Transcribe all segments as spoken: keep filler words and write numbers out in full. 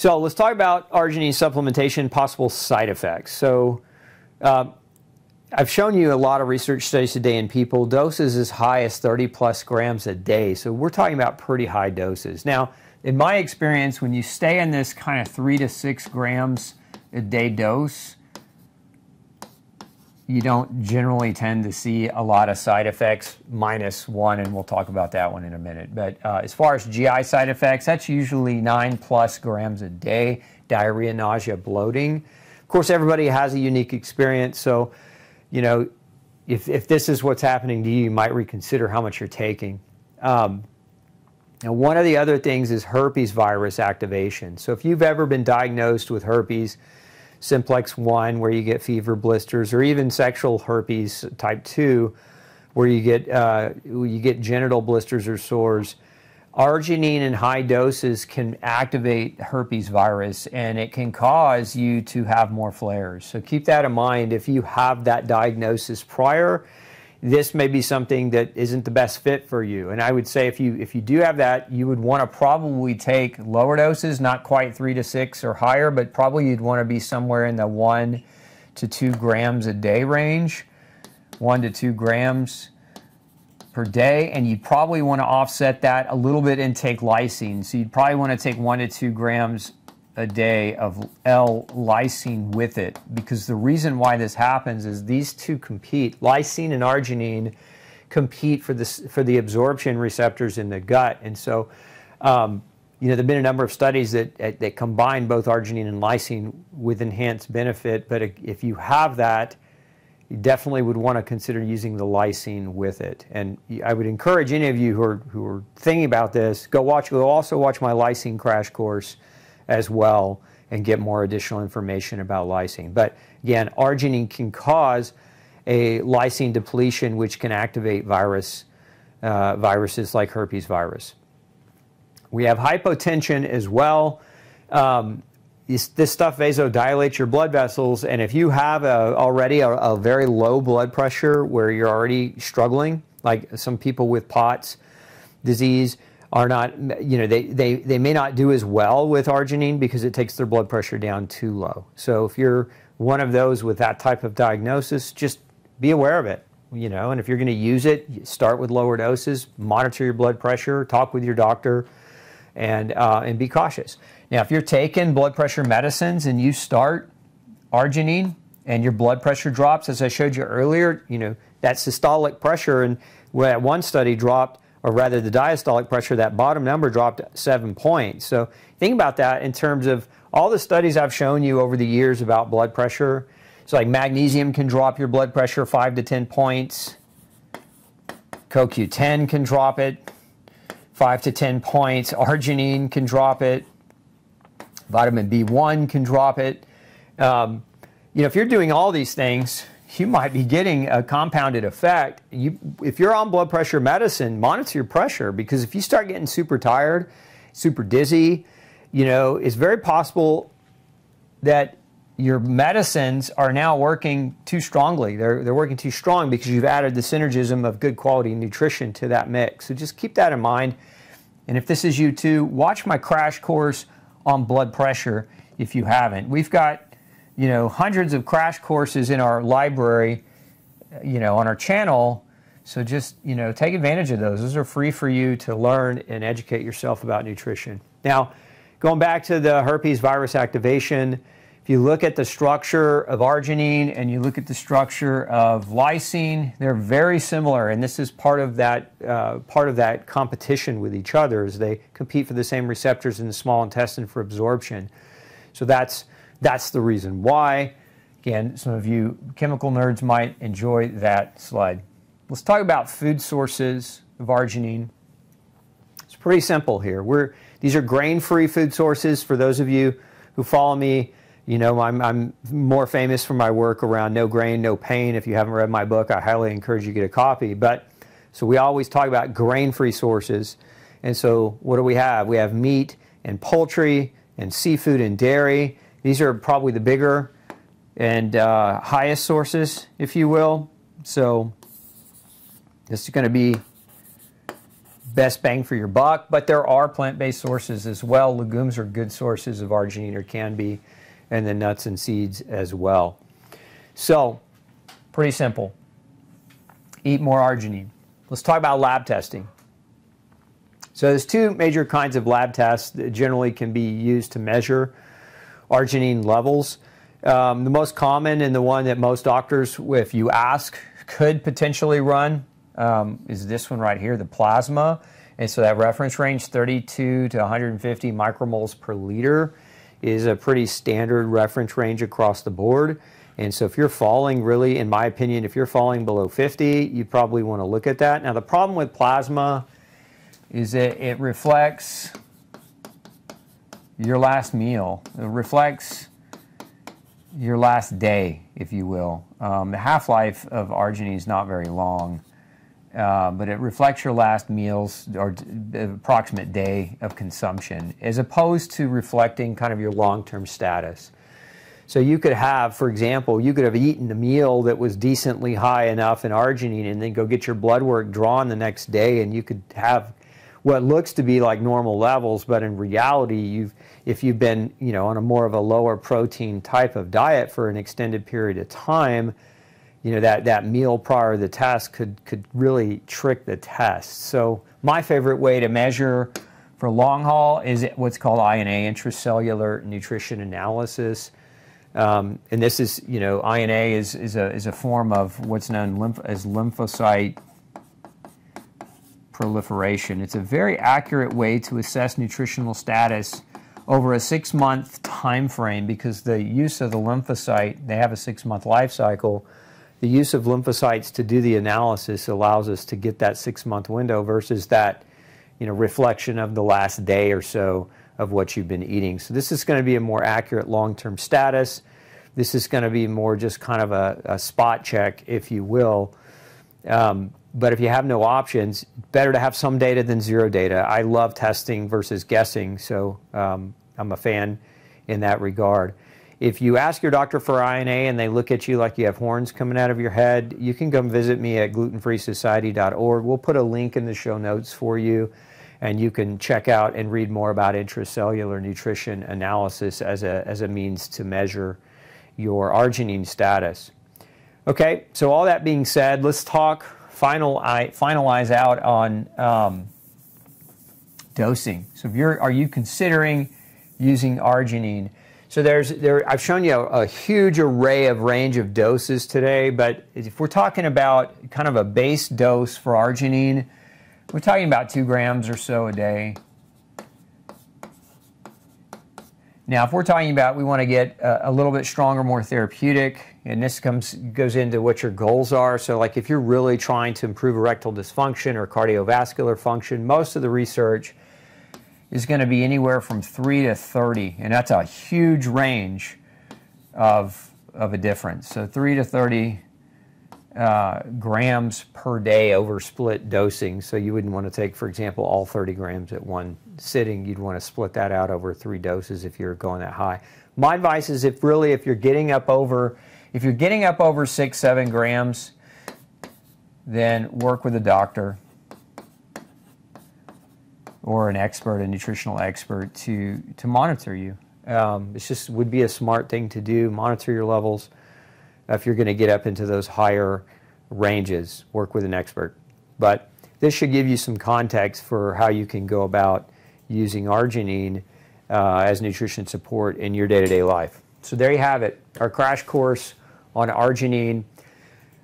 So let's talk about arginine supplementation, possible side effects. So uh, I've shown you a lot of research studies today in people, doses as high as thirty plus grams a day. So we're talking about pretty high doses. Now, in my experience, when you stay in this kind of three to six grams a day dose, you don't generally tend to see a lot of side effects, minus one, and we'll talk about that one in a minute. But uh, as far as G I side effects, that's usually nine plus grams a day, diarrhea, nausea, bloating. Of course, everybody has a unique experience, so you know, if, if this is what's happening to you, you might reconsider how much you're taking. Um, now, one of the other things is herpes virus activation. So if you've ever been diagnosed with herpes, simplex one, where you get fever, blisters, or even sexual herpes type two, where you get, uh, you get genital blisters or sores. Arginine in high doses can activate herpes virus, and it can cause you to have more flares. So keep that in mind. If you have that diagnosis prior, this may be something that isn't the best fit for you. And I would say if you, if you do have that, you would want to probably take lower doses, not quite three to six or higher, but probably you'd want to be somewhere in the one to two grams a day range, one to two grams per day. And you probably want to offset that a little bit and take lysine. So you'd probably want to take one to two grams a day of L-lysine with it, because the reason why this happens is these two compete. Lysine and arginine compete for the, for the absorption receptors in the gut. And so, um, you know, there have been a number of studies that, that combine both arginine and lysine with enhanced benefit, but if you have that, you definitely would want to consider using the lysine with it. And I would encourage any of you who are, who are thinking about this, go watch, go also watch my lysine crash course as well and get more additional information about lysine. But again, arginine can cause a lysine depletion, which can activate virus, uh, viruses like herpes virus. We have hypotension as well. Um, this, this stuff vasodilates your blood vessels, and if you have a, already a, a very low blood pressure where you're already struggling, like some people with P O T S disease, are not, you know, they, they, they may not do as well with arginine because it takes their blood pressure down too low. So if you're one of those with that type of diagnosis, just be aware of it, you know, and if you're going to use it, start with lower doses, monitor your blood pressure, talk with your doctor, and, uh, and be cautious. Now, if you're taking blood pressure medicines and you start arginine and your blood pressure drops, as I showed you earlier, you know, that systolic pressure, and at one study dropped, or rather the diastolic pressure, that bottom number dropped seven points. So think about that in terms of all the studies I've shown you over the years about blood pressure. So like magnesium can drop your blood pressure five to ten points. C o Q ten can drop it five to ten points. Arginine can drop it. Vitamin B one can drop it. Um, you know, if you're doing all these things, you might be getting a compounded effect. You, if you're on blood pressure medicine, monitor your pressure, because if you start getting super tired, super dizzy, you know, it's very possible that your medicines are now working too strongly. They're, they're working too strong because you've added the synergism of good quality nutrition to that mix. So just keep that in mind. And if this is you too, watch my crash course on blood pressure if you haven't. We've got, you know, hundreds of crash courses in our library, you know, on our channel. So just, you know, take advantage of those. Those are free for you to learn and educate yourself about nutrition. Now, going back to the herpes virus activation, if you look at the structure of arginine and you look at the structure of lysine, they're very similar. And this is part of that, uh, part of that competition with each other, is they compete for the same receptors in the small intestine for absorption. So that's That's the reason why. Again, some of you chemical nerds might enjoy that slide. Let's talk about food sources of arginine. It's pretty simple here. We're, these are grain-free food sources. For those of you who follow me, you know I'm, I'm more famous for my work around No Grain, No Pain. If you haven't read my book, I highly encourage you to get a copy. But so we always talk about grain-free sources. And so what do we have? We have meat and poultry and seafood and dairy. These are probably the bigger and uh, highest sources, if you will. So this is going to be best bang for your buck, but there are plant-based sources as well. Legumes are good sources of arginine, or can be, and then nuts and seeds as well. So, pretty simple. Eat more arginine. Let's talk about lab testing. So there's two major kinds of lab tests that generally can be used to measure arginine levels. Um, the most common, and the one that most doctors, if you ask, could potentially run um, is this one right here, the plasma. And so that reference range, thirty-two to one hundred fifty micromoles per liter, is a pretty standard reference range across the board. And so if you're falling, really, in my opinion, if you're falling below fifty, you probably want to look at that. Now, the problem with plasma is that it reflects your last meal. It reflects your last day, if you will. Um, the half-life of arginine is not very long, uh, but it reflects your last meals or approximate day of consumption, as opposed to reflecting kind of your long-term status. So you could have, for example, you could have eaten a meal that was decently high enough in arginine, and then go get your blood work drawn the next day, and you could have what looks to be like normal levels, but in reality, you've, if you've been, you know, on a more of a lower protein type of diet for an extended period of time, you know, that, that meal prior to the test could, could really trick the test. So my favorite way to measure for long haul is what's called I N A, intracellular nutrition analysis. Um, and this is, you know, I N A is, is, a, is a form of what's known lymph as lymphocyte proliferation. It's a very accurate way to assess nutritional status over a six-month time frame, because the use of the lymphocyte, they have a six-month life cycle. The use of lymphocytes to do the analysis allows us to get that six-month window versus that, you know, reflection of the last day or so of what you've been eating. So this is going to be a more accurate long-term status. This is going to be more just kind of a, a spot check, if you will. Um, but if you have no options, better to have some data than zero data. I love testing versus guessing, so um, I'm a fan in that regard. If you ask your doctor for I N A and they look at you like you have horns coming out of your head, you can come visit me at gluten free society dot org. We'll put a link in the show notes for you, and you can check out and read more about intracellular nutrition analysis as a, as a means to measure your arginine status. Okay, so all that being said, let's talk, final, I, finalize out on um, dosing. So if you're, are you considering using arginine? So there's, there, I've shown you a, a huge array of range of doses today, but if we're talking about kind of a base dose for arginine, we're talking about two grams or so a day. Now, if we're talking about we want to get a, a little bit stronger, more therapeutic, and this comes goes into what your goals are. So, like, if you're really trying to improve erectile dysfunction or cardiovascular function, most of the research is going to be anywhere from three to thirty, and that's a huge range of, of a difference. So three to thirty Uh, grams per day over split dosing. So you wouldn't want to take, for example, all thirty grams at one sitting. You'd want to split that out over three doses if you're going that high. My advice is, if really if you're getting up over, if you're getting up over six, seven grams, then work with a doctor or an expert, a nutritional expert, to to monitor you. Um, it's just would be a smart thing to do. Monitor your levels. If you're going to get up into those higher ranges, work with an expert. But this should give you some context for how you can go about using arginine uh, as nutrition support in your day-to-day life. So there you have it, our crash course on arginine.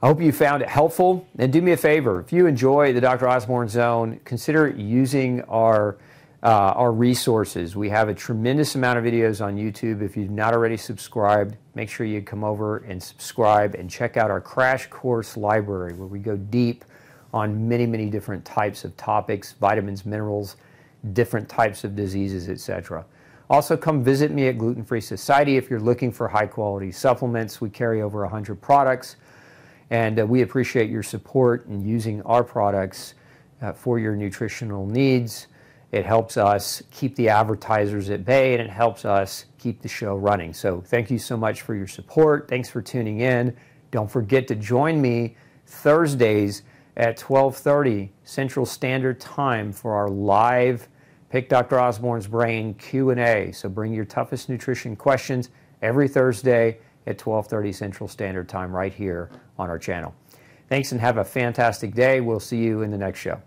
I hope you found it helpful. And do me a favor, if you enjoy the Doctor Osborne Zone, consider using our Uh, our resources. We have a tremendous amount of videos on YouTube. If you've not already subscribed, make sure you come over and subscribe and check out our crash course library, where we go deep on many, many different types of topics, vitamins, minerals, different types of diseases, et cetera. Also, come visit me at Gluten Free Society if you're looking for high-quality supplements. We carry over one hundred products, and uh, we appreciate your support in using our products uh, for your nutritional needs. It helps us keep the advertisers at bay, and it helps us keep the show running. So thank you so much for your support. Thanks for tuning in. Don't forget to join me Thursdays at twelve thirty Central Standard Time for our live Pick Doctor Osborne's Brain Q and A. So bring your toughest nutrition questions every Thursday at twelve thirty Central Standard Time right here on our channel. Thanks and have a fantastic day. We'll see you in the next show.